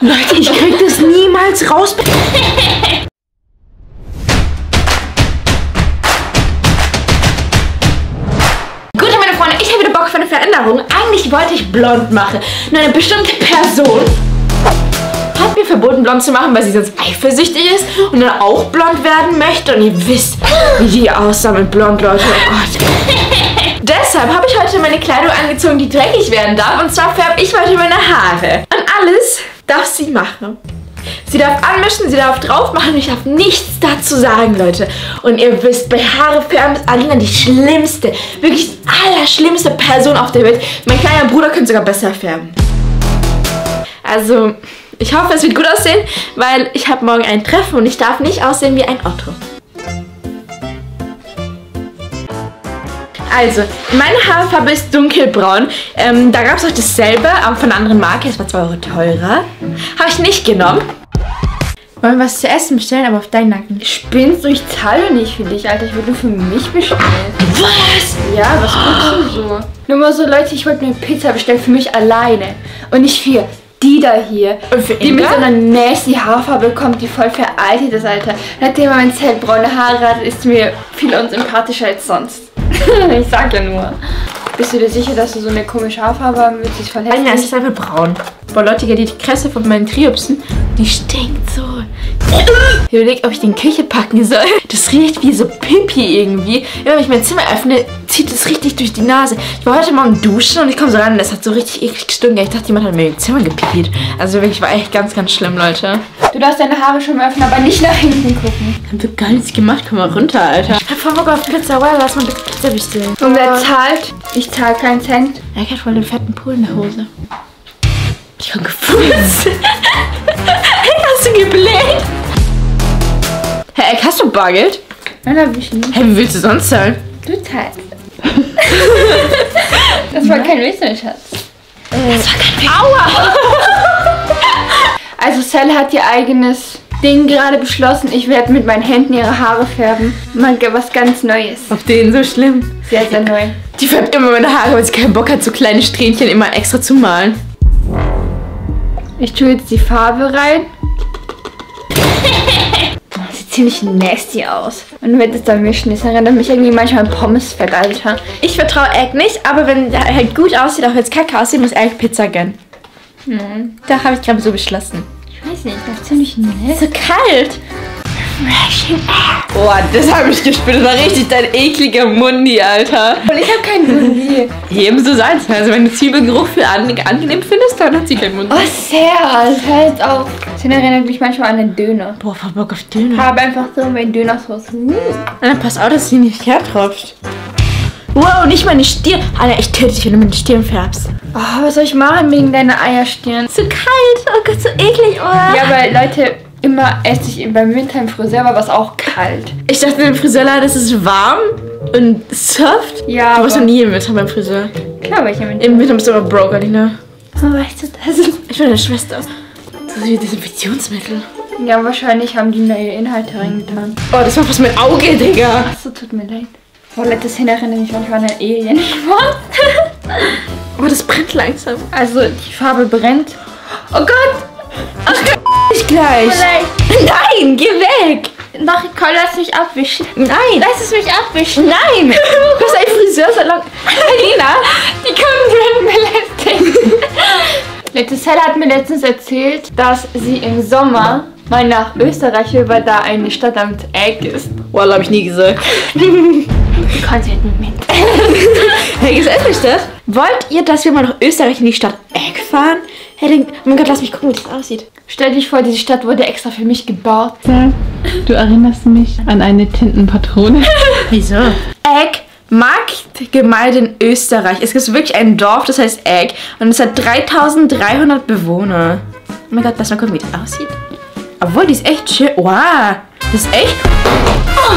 Leute, ich krieg das niemals raus. Gute meine Freunde, ich habe wieder Bock auf eine Veränderung. Eigentlich wollte ich blond machen. Nur eine bestimmte Person hat mir verboten, blond zu machen, weil sie sonst eifersüchtig ist und dann auch blond werden möchte. Und ihr wisst, wie die aussah mit blond, Leute. Oh Gott. Deshalb habe ich heute meine Kleidung angezogen, die dreckig werden darf. Und zwar färbe ich heute meine Haare. Und alles darf sie machen. Sie darf anmischen, sie darf drauf machen. Ich darf nichts dazu sagen, Leute. Und ihr wisst, bei Haare färben ist Alina die schlimmste, wirklich allerschlimmste Person auf der Welt. Mein kleiner Bruder könnte sogar besser färben. Also, ich hoffe, es wird gut aussehen, weil ich habe morgen ein Treffen und ich darf nicht aussehen wie ein Otto. Also, meine Haarfarbe ist dunkelbraun. Da gab es auch dasselbe, aber von einer anderen Marke. Es war 2 Euro teurer. Habe ich nicht genommen. Wollen wir was zu essen bestellen, aber auf deinen Nacken. Spinnst du? Ich zahle nicht für dich, Alter. Ich würde nur für mich bestellen. Was? Ja, was guckst du so? Nur mal so, Leute, ich wollte mir Pizza bestellen für mich alleine. Und nicht für die da hier. Und für die Inga? Mit so einer nasty Haarfarbe kommt, die voll veraltet ist, Alter. Nachdem man mein zellbraune Haare hat, ist mir viel unsympathischer als sonst. Ich sag ja nur. Bist du dir sicher, dass du so eine komische Haarfarbe haben willst? Ich verletze dich. Nein, es ist einfach braun. Boah, Leute, die Kresse von meinen Triopsen, die stinkt so. Ich überlege, ob ich den Küche packen soll. Das riecht wie so Pipi irgendwie. Immer wenn ich mein Zimmer öffne, zieht es richtig durch die Nase. Ich war heute Morgen duschen und ich komme so ran und das hat so richtig eklig gestunken. Ich dachte, jemand hat mir im Zimmer gepipiert. Also wirklich, war echt ganz, ganz schlimm, Leute. Du darfst deine Haare schon mal öffnen, aber nicht nach hinten gucken. Haben wir gar nichts gemacht. Komm mal runter, Alter. Ich hab voll Bock auf Pizza. Well, lass mal bitte Pizza bestellen. Und wer zahlt? Ich zahle keinen Cent. Er hat voll den fetten Pool in der Hose. Ich hab gefurzt. Hast du gebläht? Hey, Egg, hast du Bargeld? Nein, hab ich nicht. Hey, wie willst du sonst zahlen? Du zahlst. Das war kein Wissen, Schatz. Das war kein Wissen. Aua! Also, Sally hat ihr eigenes Ding gerade beschlossen. Ich werde mit meinen Händen ihre Haare färben. Mal was ganz Neues. Auf denen so schlimm. Sie ist ja neu. Die färbt immer meine Haare, weil sie keinen Bock hat, so kleine Strähnchen immer extra zu malen. Ich tue jetzt die Farbe rein. Sieht ziemlich nasty aus. Und wenn das dann mischen ist, erinnert mich irgendwie manchmal an Pommesfett, Alter. Ich vertraue Egg nicht, aber wenn der halt gut aussieht, auch wenn es kacke aussieht, muss Egg Pizza gönnen. Nein. Da habe ich gerade so beschlossen. Ich weiß nicht, das ist ziemlich nasty. So kalt. Refreshing Air. Boah, das habe ich gespürt. Das war richtig dein ekliger Mundi, Alter. Und ich habe keinen Mundi. Ebenso Salz. Also wenn du Zwiebelgeruch für angenehm findest, dann hat sie keinen Mundi. Oh, sehr. Das heißt auch. Das erinnert mich manchmal an den Döner. Boah, voll Bock auf Döner. Ich habe einfach so meinen Dönersauce. Alter, pass auf, dass sie nicht hertropft. Wow, nicht meine Stirn. Alter, ich töte dich, wenn du meine Stirn färbst. Oh, was soll ich machen wegen deiner Eierstirn? Zu kalt. Oh Gott, so eklig, oder? Ja, aber Leute... Immer esse ich beim Winter im Friseur, aber was auch kalt. Ich dachte im Friseurladen, das ist warm und soft. Ja, aber... Du warst noch nie im Winter beim Friseur. Klar war ich im Winter. Im Winter bist du aber broke, Alina. Oh, weißt du das? Ich bin deine Schwester. Das ist wie Desinfektionsmittel. Ja, wahrscheinlich haben die neue Inhalte reingetan. Oh, das war fast mein Auge, Digga. Achso, tut mir leid. Oh, letztes hin erinnere ich manchmal an einen Alien. Oh, das brennt langsam. Also, die Farbe brennt. Oh Gott! Ach, ich gleich. Vielleicht. Nein, geh weg. Doch, Nicole, lass mich abwischen. Nein. Lass es mich abwischen. Nein. Du bist ein Friseursalon. Alina, die können werden belästigen. Letzte Sally hat mir letztens erzählt, dass sie im Sommer mal nach Österreich will, weil da eine Stadt namens Egg ist. Wow, hab ich nie gesagt. Du kannst halt nicht mit. Hey, ist das nicht das? Wollt ihr, dass wir mal nach Österreich in die Stadt Egg fahren? Hey, mein Gott, lass mich gucken, wie das aussieht. Stell dich vor, diese Stadt wurde extra für mich gebaut. Du erinnerst mich an eine Tintenpatrone. Wieso? Egg Marktgemeinde in Österreich. Es gibt wirklich ein Dorf, das heißt Egg. Und es hat 3300 Bewohner. Oh mein Gott, lass mal gucken, wie das aussieht. Obwohl, die ist echt schön. Wow, das ist echt... Oh,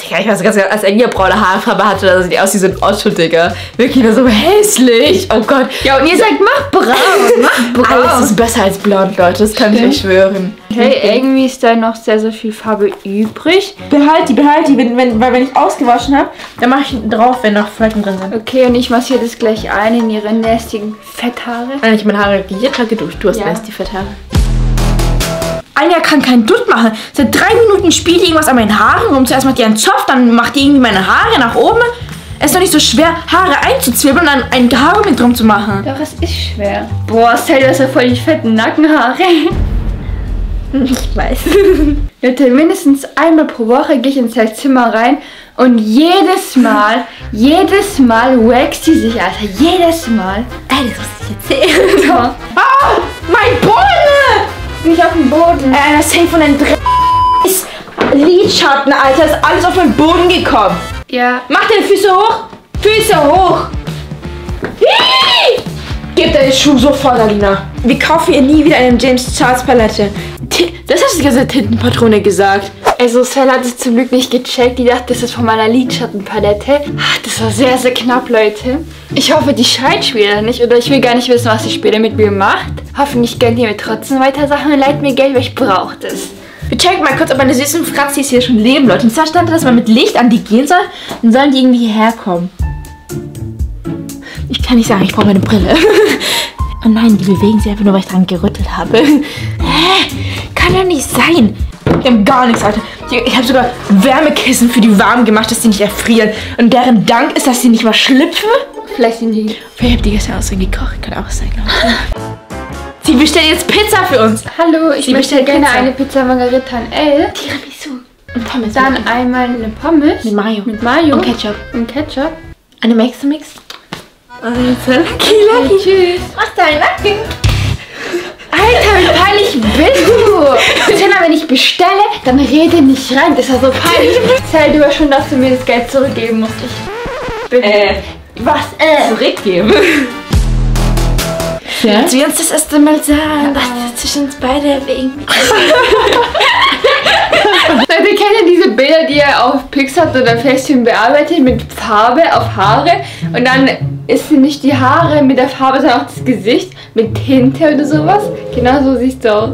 Digga, ich weiß ganz genau, als Egg braune Haarfarbe hatte, da sieht die aus wie so ein Otto, Digga. Wirklich nur so hässlich. Oh Gott. Ja, und ihr sagt, mach braun, mach braun. Alles ist besser als blond, Leute, das kann ich euch schwören. Okay, irgendwie ist da noch sehr, sehr viel Farbe übrig. Behalt die, weil wenn ich ausgewaschen habe, dann mache ich drauf, wenn noch Flecken drin sind. Okay, und ich massiere das gleich ein in ihre nästigen Fetthaare. Nein, ich meine Haare jeden Tag geduscht. Du hast ja die Fetthaare. Anja kann keinen Dutt machen. Seit 3 Minuten spielt die irgendwas an meinen Haaren rum. Zuerst macht die einen Zopf, dann macht die irgendwie meine Haare nach oben. Es ist doch nicht so schwer, Haare einzuzwirbeln und dann ein Haare mit drum zu machen. Doch, es ist schwer. Boah, stell dir das ja voll die fetten Nackenhaare. Ich weiß. Leute, mindestens einmal pro Woche gehe ich ins Zimmer rein und jedes Mal waxt sie sich, Alter. Jedes Mal. Ey, das muss ich erzählen. So. Oh, mein Boden! Nicht auf dem Boden. Das hängt von den Drecks Lidschatten, Alter. Ist alles auf den Boden gekommen. Ja. Mach deine Füße hoch. Füße hoch. Hii! Gib deinen Schuh sofort, Alina. Wir kaufen ihr nie wieder eine James Charles Palette. Das hast du gesagt, Tintenpatrone gesagt. Also Sal hat es zum Glück nicht gecheckt. Die dachte, das ist von meiner Lidschattenpalette. Ach, das war sehr, sehr knapp, Leute. Ich hoffe, die schreit später nicht. Oder ich will gar nicht wissen, was sie später mit mir macht. Hoffentlich gönnt ihr mir trotzdem weiter Sachen und leiht mir Geld, weil ich brauche das. Wir checken mal kurz, ob meine süßen Fratzis hier schon leben, Leute. Und zwar stand da, dass man mit Licht an die gehen soll. Dann sollen die irgendwie herkommen. Ich kann nicht sagen, ich brauche meine Brille. Oh nein, die bewegen sich einfach nur, weil ich dran gerüttelt habe. Hä? Kann doch nicht sein. Die haben gar nichts, Alter. Ich habe sogar Wärmekissen für die warm gemacht, dass die nicht erfrieren. Und deren Dank ist, dass sie nicht mal schlüpfen. Vielleicht sind die... Vielleicht habt ihr gestern auch so gekocht. Kann auch sein, Leute. Sie bestellt jetzt Pizza für uns. Hallo, ich bestelle gerne eine Pizza Margarita und L. Tiramisu. Und Pommes. Dann einmal eine Pommes. Mit Mayo. Mit Mayo. Und Ketchup. Und Ketchup. Eine Mix-Mix. Lucky. Tschüss. Mach deinen Nacken. Alter, wie peinlich bist du? Stella, wenn ich bestelle, dann rede nicht rein. Das ist ja so peinlich. Zähl dir schon, dass du mir das Geld zurückgeben musst. Ich bin... Was? Zurückgeben? Ja? Als wir uns das erste Mal sagen, dass zwischen uns beide wegen. Leute, kennt ihr diese Bilder, die ihr auf Pixar oder Facetune bearbeitet mit Farbe auf Haare? Und dann ist nicht die Haare mit der Farbe, sondern auch das Gesicht mit Tinte oder sowas. Genau so siehst du aus.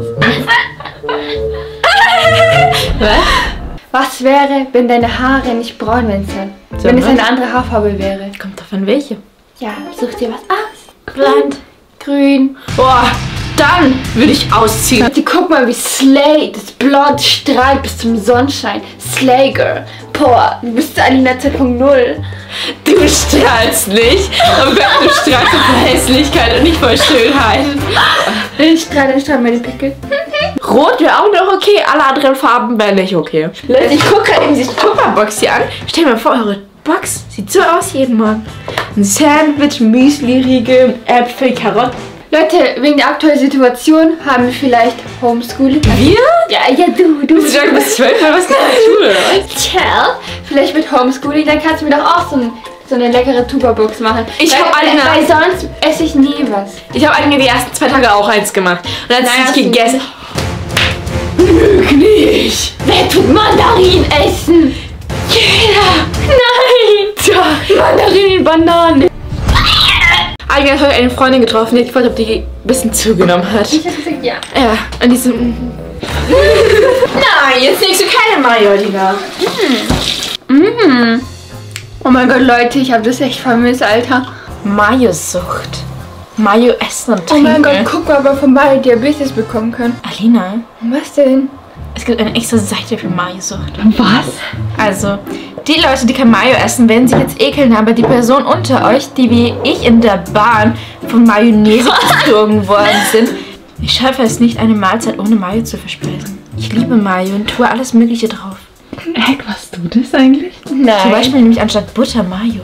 Was wäre, wenn deine Haare nicht braun wären? Wenn es eine andere Haarfarbe wäre? Kommt davon welche? Ja, such dir was aus. Blond. Grün. Boah, dann würde ich ausziehen. Leute, guck mal, wie Slay das Blond strahlt bis zum Sonnenschein. Slay Girl. Boah, du bist Alina 2.0. Du strahlst nicht. Und wenn du strahlst, von Hässlichkeit und nicht von Schönheit. Ich strahle meine Pickel. Rot wäre auch noch okay, alle anderen Farben wären nicht okay. Leute, ich gucke eben diese Tupperbox hier an. Stell mir vor, eure Box sieht so aus jeden Morgen. Ein Sandwich, Müsli-Riegel, Äpfel, Karotten. Leute, wegen der aktuellen Situation haben wir vielleicht Homeschooling. Wir? Ja, du. Du bist ja bis 12, was ist in der Schule? Tja, vielleicht mit Homeschooling, dann kannst du mir doch auch so eine leckere Tupperbox machen. Ich habe Alina... Weil sonst esse ich nie was. Ich habe Alina die ersten 2 Tage auch eins gemacht. Und dann hat sie nicht gegessen. Lüg nicht! Wer tut Mandarin essen? Jeder! Nein! Tja, Mandarinen, Bananen! Eigentlich habe ich eine Freundin getroffen, die gefragt, ob die ein bisschen zugenommen hat. Ich habe gesagt, ja. Ja, an diesem... Nein, jetzt nimmst du keine Mayo, Digga. Mm. Oh mein Gott, Leute, ich habe das echt vermisst, Alter. Mayo-Sucht. Mayo essen und trinken. Oh mein Gott, guck mal, ob wir von Mayo Diabetes bekommen können. Alina? Was denn? Es gibt eine extra Seite für Mayo-Sucht. Was? Also, die Leute, die kein Mayo essen, werden sich jetzt ekeln, aber die Personen unter euch, die wie ich in der Bahn von Mayonnaise gezogen worden sind, ich schaffe es nicht, eine Mahlzeit ohne Mayo zu verspeisen. Ich liebe Mayo und tue alles Mögliche drauf. Heck, was du das eigentlich? Nein. Zum Beispiel nehme ich anstatt Butter Mayo.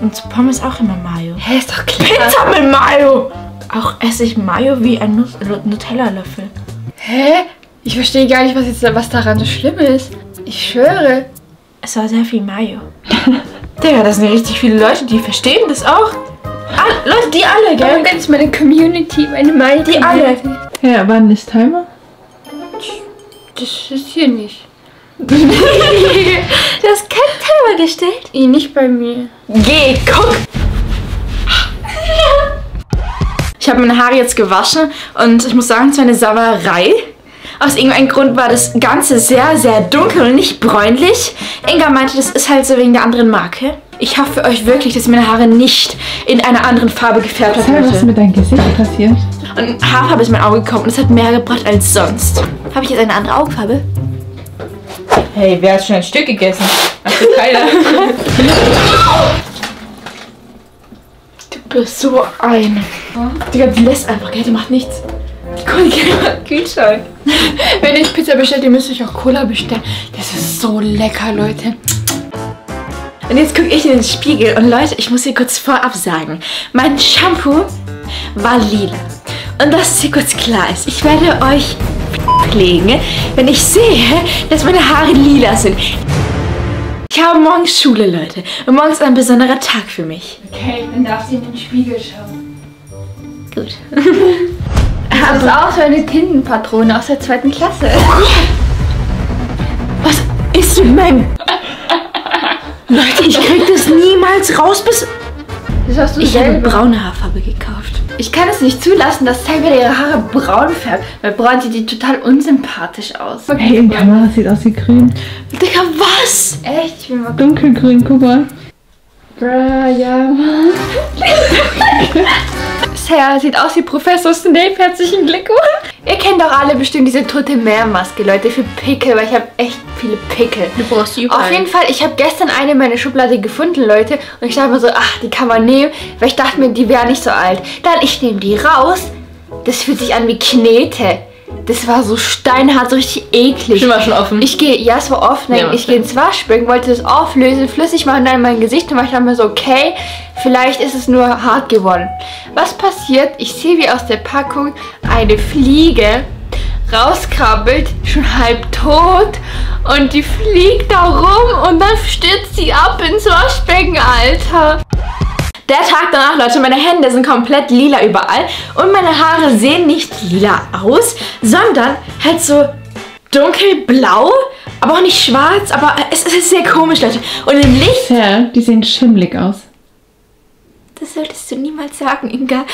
Und zu Pommes auch immer Mayo. Hä, ist doch klar. Pizza mit Mayo! Auch esse ich Mayo wie ein Nutella-Löffel. Hä? Ich verstehe gar nicht, was daran so schlimm ist. Ich schwöre. Es war sehr viel Mayo. Digga, das sind richtig viele Leute, die verstehen das auch. Leute, die alle, gell? Oh, ganz meine Community, meine Mayo. Die alle. Ja, wann ist Timer? Das ist hier nicht. Du hast keinen Timer gestellt? Nee, nicht bei mir. Geh, guck! Ich habe meine Haare jetzt gewaschen und ich muss sagen, es war eine Sauerei. Aus irgendeinem Grund war das Ganze sehr, sehr dunkel und nicht bräunlich. Inga meinte, das ist halt so wegen der anderen Marke. Ich hoffe für euch wirklich, dass meine Haare nicht in einer anderen Farbe gefärbt haben. Was ist mit deinem Gesicht passiert? Und ein Haarfarbe ist mein Auge gekommen und es hat mehr gebracht als sonst. Habe ich jetzt eine andere Augenfarbe? Hey, wer hat schon ein Stück gegessen? Hast du keiner? Du bist so ein... Digga, die lässt einfach, gell? Die macht nichts. Guck, Kühlschrank. Wenn ich Pizza bestellt, ihr müsst euch auch Cola bestellen. Das ist so lecker, Leute. Und jetzt gucke ich in den Spiegel und Leute, ich muss hier kurz vorab sagen, mein Shampoo war lila. Und dass es hier kurz klar ist, ich werde euch pflegen, wenn ich sehe, dass meine Haare lila sind. Ich habe morgens Schule, Leute. Und morgens ist ein besonderer Tag für mich. Okay, dann darfst du in den Spiegel schauen. Gut. Das ist auch so eine Tintenpatrone aus der 2. Klasse. Was ist mit meinem... Leute, ich krieg das niemals raus bis... Das hast du ich habe braune Haarfarbe gekauft. Ich kann es nicht zulassen, dass Tiger ihre Haare braun färbt. Weil braun sieht die total unsympathisch aus. Okay. Hey, in Kamera sieht aus wie grün. Digga, was? Echt? Ich bin mal dunkelgrün, guck mal. Bruh, ja, Mann. Sarah sieht aus wie Professor Snape, herzlichen Glückwunsch. Ihr kennt doch alle bestimmt diese tote Meermaske, Leute, für Pickel, weil ich habe echt viele Pickel. Du brauchst die auf jeden Fall, ich habe gestern eine in meiner Schublade gefunden, Leute, und ich dachte mir so, ach, die kann man nehmen, weil ich dachte mir, die wäre nicht so alt. Dann, ich nehme die raus, das fühlt sich an wie Knete. Das war so steinhart, so richtig eklig. Schon war schon offen. Ich gehe, ja, es war offen. Ja, ich gehe ins Waschbecken, wollte das auflösen, flüssig machen, dann in mein Gesicht und ich dachte mir so, okay, vielleicht ist es nur hart geworden. Was passiert? Ich sehe, wie aus der Packung eine Fliege rauskrabbelt, schon halb tot, und die fliegt da rum und dann stürzt sie ab ins Waschbecken, Alter. Der Tag danach, Leute, meine Hände sind komplett lila überall und meine Haare sehen nicht lila aus, sondern halt so dunkelblau, aber auch nicht schwarz, aber es ist sehr komisch, Leute. Und im Licht... Ja, die sehen schimmelig aus. Das solltest du niemals sagen, Inga.